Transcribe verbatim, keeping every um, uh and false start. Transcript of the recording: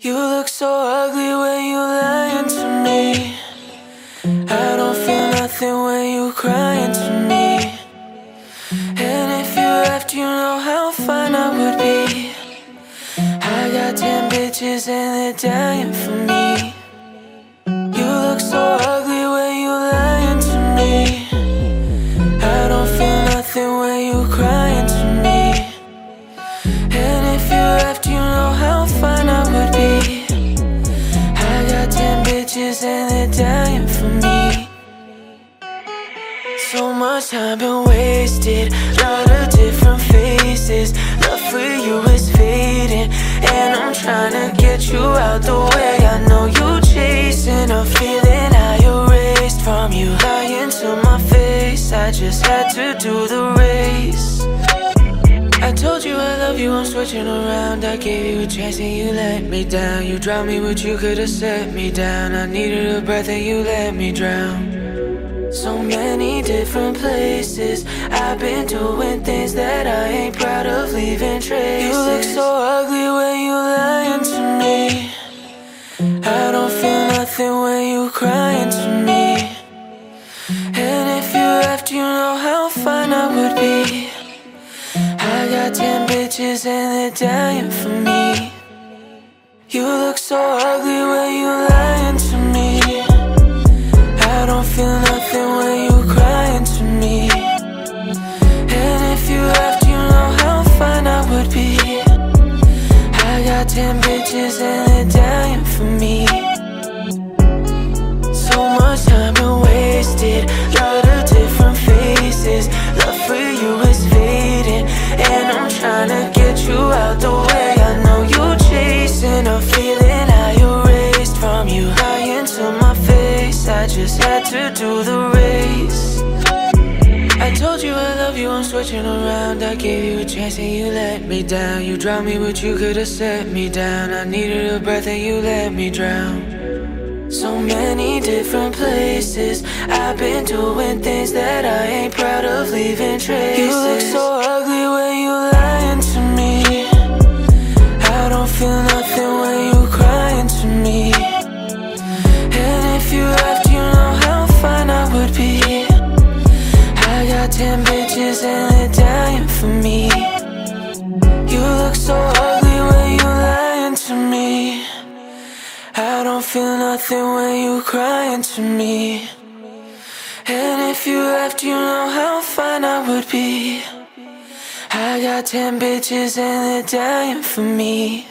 You look so ugly when you lying to me. I don't feel nothing when you crying to me. And if you left, you know how fine I would be. I got ten bitches and they're dying for me. You look so ugly when you lying to me. I don't feel nothing when you crying to me. And if you left, you know how fine I would be. And they're dying for me. So much time been wasted, lot of different faces. Love for you is fading, and I'm trying to get you out the way. I know you chasing a feeling I erased from you. Lying to my face, I just had to do the race. I told you I love you, I'm switching around. I gave you a chance and you let me down. You drowned me, but you could've set me down. I needed a breath and you let me drown. So many different places I've been doing things that I ain't proud of, leaving traces. You look so ugly when you lying to me. I don't feel nothing when you crying to me. And if you left, you know how fine I would be. I got ten bitches and they're dying for me. You look so ugly when you lying to me. I don't feel nothing when you crying to me. And if you left, you know how fine I would be. I got ten bitches and they're dying for me. So much time been wasted, lot of different faces. Love for you is fading, and I'm trying to get you out the way. I know you chasing a feeling I erased from you. Lying to my face, I just had to do the race. I told you I love you, I'm switching around. I gave you a chance and you let me down. You drowned me, but you could've set me down. I needed a breath and you let me drown. So many different places I've been doing things that I ain't proud of, leaving traces. You look so ugly when you lying to me. I don't feel nothing when you crying to me. And if you left, you know how fine I would be. I got ten bitches and they're dying for me. You look so ugly when you lying to me. I don't feel nothing when you crying to me. And if you left, you know how fine I would be. I got ten bitches and they're dying for me.